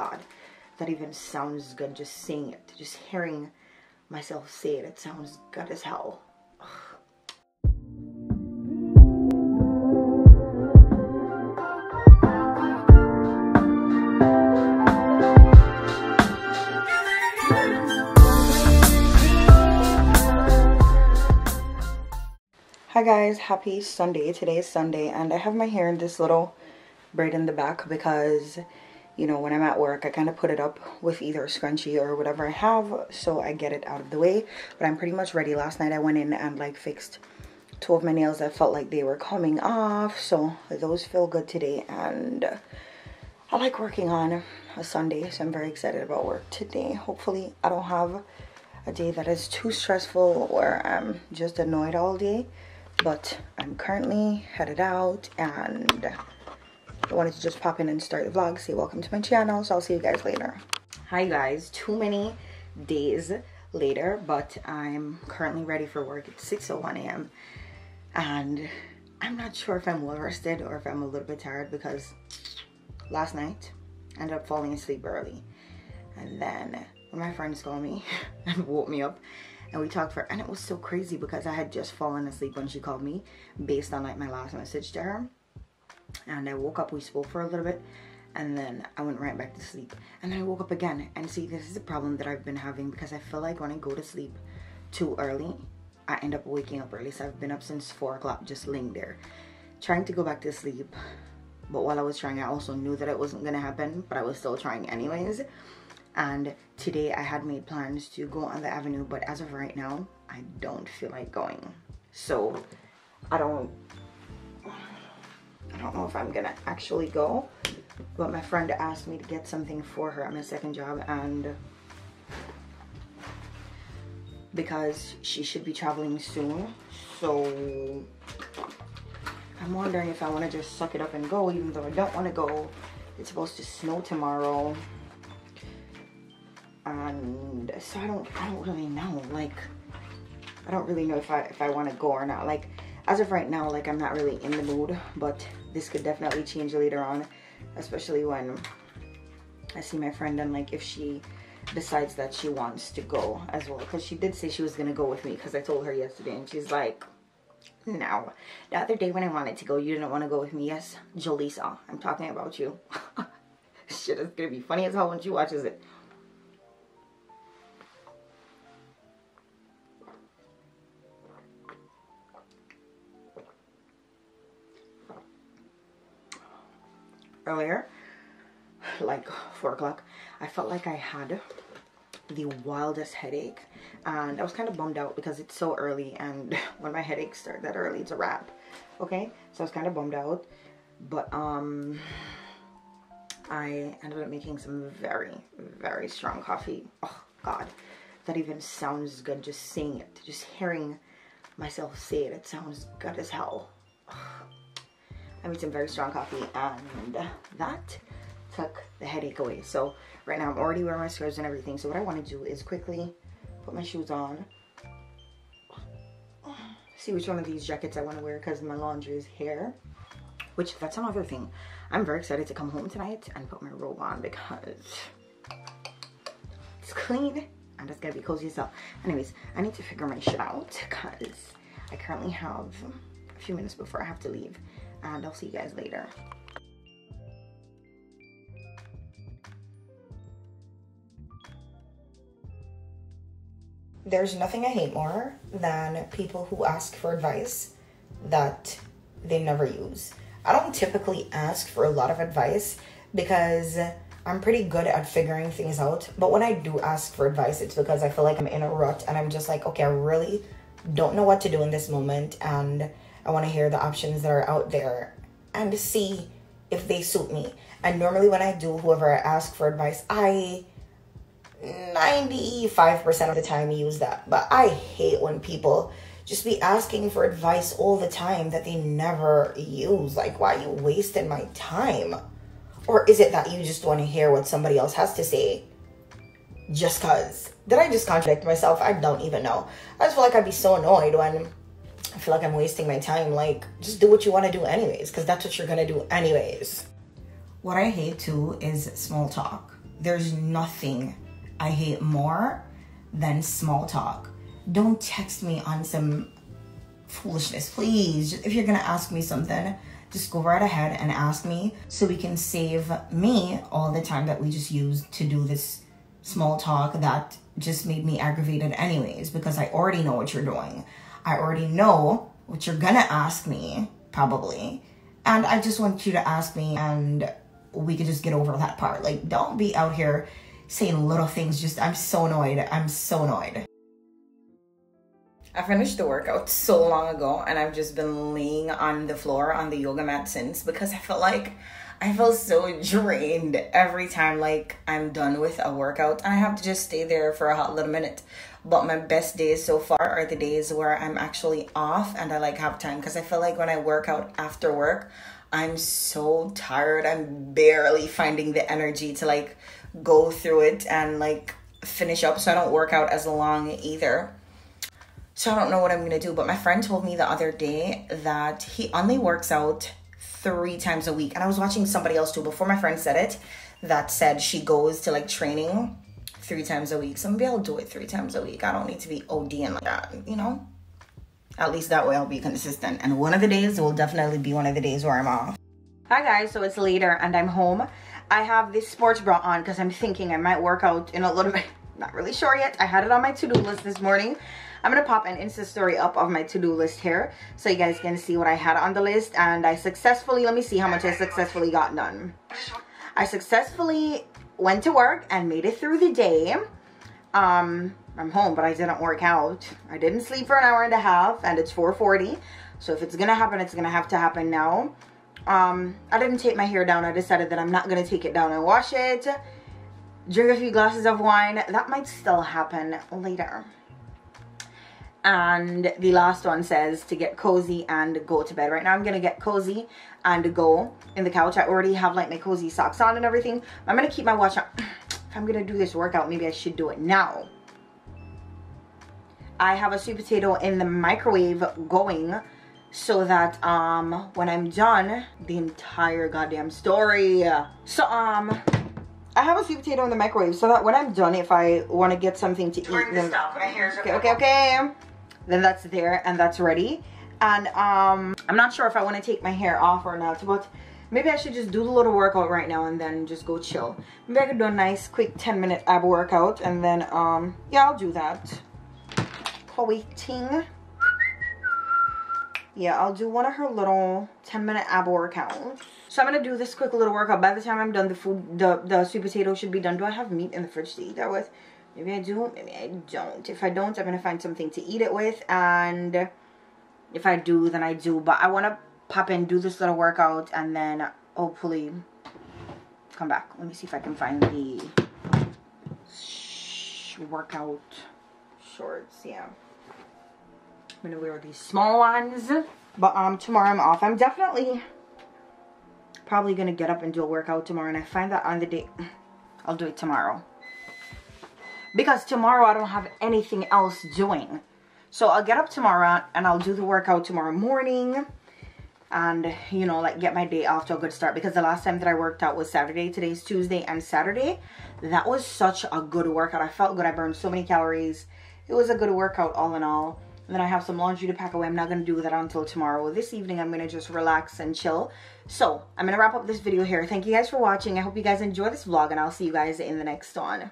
God, that even sounds good just saying it. Just hearing myself say it, it sounds good as hell. Ugh. Hi guys, happy Sunday. Today is Sunday and I have my hair in this little braid in the back because, you know, when I'm at work I kind of put it up with either a scrunchie or whatever I have, so I get it out of the way. But I'm pretty much ready. Last night I went in and like fixed two of my nails that felt like they were coming off, so those feel good today. And I like working on a Sunday, so I'm very excited about work today. Hopefully I don't have a day that is too stressful or I'm just annoyed all day. But I'm currently headed out and I wanted to just pop in and start the vlog, say welcome to my channel, so I'll see you guys later. Hi guys, too many days later, but I'm currently ready for work. It's 6:01 a.m. and I'm not sure if I'm well rested or if I'm a little bit tired because last night I ended up falling asleep early. And then my friends called me and woke me up. And we talked for, and it was so crazy because I had just fallen asleep when she called me based on like my last message to her. And I woke up, we spoke for a little bit, and then I went right back to sleep. And then I woke up again. And see, this is a problem that I've been having because I feel like when I go to sleep too early, I end up waking up early. So I've been up since 4 o'clock just laying there, trying to go back to sleep. But while I was trying, I also knew that it wasn't gonna happen, but I was still trying anyways. And today I had made plans to go on the avenue, but as of right now I don't feel like going, so I don't know if I'm gonna actually go. But my friend asked me to get something for her at my second job, and because she should be traveling soon, so I'm wondering if I want to just suck it up and go, even though I don't want to go. It's supposed to snow tomorrow. And so I don't really know, like I don't really know if I want to go or not. Like as of right now, like I'm not really in the mood, but this could definitely change later on, especially when I see my friend and like if she decides that she wants to go as well, because she did say she was gonna go with me because I told her yesterday, and she's like, no, the other day when I wanted to go you didn't want to go with me. Yes, Jaleesa, I'm talking about you. Shit is gonna be funny as hell when she watches it. Earlier, like 4 o'clock, I felt like I had the wildest headache, and I was kind of bummed out because it's so early, and when my headaches start that early it's a wrap. Okay, so I was kind of bummed out, but I ended up making some very, very strong coffee. Oh God, that even sounds good just saying it, just hearing myself say it, it sounds good as hell. Oh. I made some very strong coffee and that took the headache away. So right now I'm already wearing my scarves and everything. So what I want to do is quickly put my shoes on. See which one of these jackets I want to wear because my laundry is here. Which, that's another thing. I'm very excited to come home tonight and put my robe on because it's clean and it's going to be cozy as hell. Anyways, I need to figure my shit out because I currently have a few minutes before I have to leave. And I'll see you guys later. There's nothing I hate more than people who ask for advice that they never use. I don't typically ask for a lot of advice because I'm pretty good at figuring things out. But when I do ask for advice, it's because I feel like I'm in a rut and I'm just like, okay, I really don't know what to do in this moment, and I want to hear the options that are out there and see if they suit me. And normally when I do, whoever I ask for advice, I 95% of the time use that. But I hate when people just be asking for advice all the time that they never use. Like, why are you wasting my time? Or is it that you just want to hear what somebody else has to say? Just cause. Did I just contradict myself? I don't even know. I just feel like I'd be so annoyed when I feel like I'm wasting my time. Like, just do what you want to do anyways, because that's what you're gonna do anyways. What I hate too is small talk. There's nothing I hate more than small talk. Don't text me on some foolishness, please. If you're gonna ask me something, just go right ahead and ask me so we can save me all the time that we just used to do this small talk that just made me aggravated anyways, because I already know what you're doing. I already know what you're gonna ask me, probably. And I just want you to ask me and we could just get over that part. Like, don't be out here saying little things. Just, I'm so annoyed. I'm so annoyed. I finished the workout so long ago and I've just been laying on the floor on the yoga mat since, because I feel so drained every time like I'm done with a workout and I have to just stay there for a hot little minute. But my best days so far are the days where I'm actually off and I like have time, because I feel like when I work out after work, I'm so tired. I'm barely finding the energy to like go through it and like finish up, so I don't work out as long either. So I don't know what I'm gonna do, but my friend told me the other day that he only works out 3 times a week. And I was watching somebody else too before my friend said it, that said she goes to like training 3 times a week. So maybe I'll do it 3 times a week. I don't need to be ODing like that, you know? At least that way I'll be consistent. And one of the days will definitely be one of the days where I'm off. Hi guys, so it's later and I'm home. I have this sports bra on because I'm thinking I might work out in a little bit. Not really sure yet. I had it on my to-do list this morning. I'm gonna pop an Insta story up of my to-do list here so you guys can see what I had on the list, and I successfully, let me see how much I successfully got done. I successfully went to work and made it through the day. I'm home, but I didn't work out. I didn't sleep for an hour and a half, and it's 4:40. So if it's gonna happen, it's gonna have to happen now. I didn't take my hair down. I decided that I'm not gonna take it down and wash it. Drink a few glasses of wine. That might still happen later. And the last one says to get cozy and go to bed. Right now I'm gonna get cozy and go in the couch. I already have like my cozy socks on and everything. I'm gonna keep my watch on. If I'm gonna do this workout, maybe I should do it now. I have a sweet potato in the microwave going so that when I'm done, the entire goddamn story. So I have a sweet potato in the microwave so that when I'm done, if I want to get something to eat, then okay. Then that's there and that's ready. And I'm not sure if I want to take my hair off or not, but maybe I should just do the little workout right now and then just go chill. Maybe I could do a nice quick 10-minute ab workout and then yeah, I'll do that. Chloe Ting. Yeah, I'll do one of her little 10-minute ab workouts. So I'm gonna do this quick little workout. By the time I'm done, the food, the sweet potato should be done. Do I have meat in the fridge to eat that with? Maybe I do, maybe I don't. If I don't, I'm gonna find something to eat it with. And if I do, then I do. But I wanna pop in, do this little workout, and then hopefully come back. Let me see if I can find the workout shorts, yeah. I'm gonna wear these small ones, but tomorrow I'm off. I'm definitely probably gonna get up and do a workout tomorrow, and I find that on the day I'll do it tomorrow, because tomorrow I don't have anything else doing. So I'll get up tomorrow and I'll do the workout tomorrow morning, and you know, like, get my day off to a good start, because the last time that I worked out was Saturday. Today's Tuesday and Saturday. That was such a good workout. I felt good. I burned so many calories. It was a good workout all in all. And then I have some laundry to pack away. I'm not going to do that until tomorrow. This evening, I'm going to just relax and chill. So I'm going to wrap up this video here. Thank you guys for watching. I hope you guys enjoy this vlog, and I'll see you guys in the next one.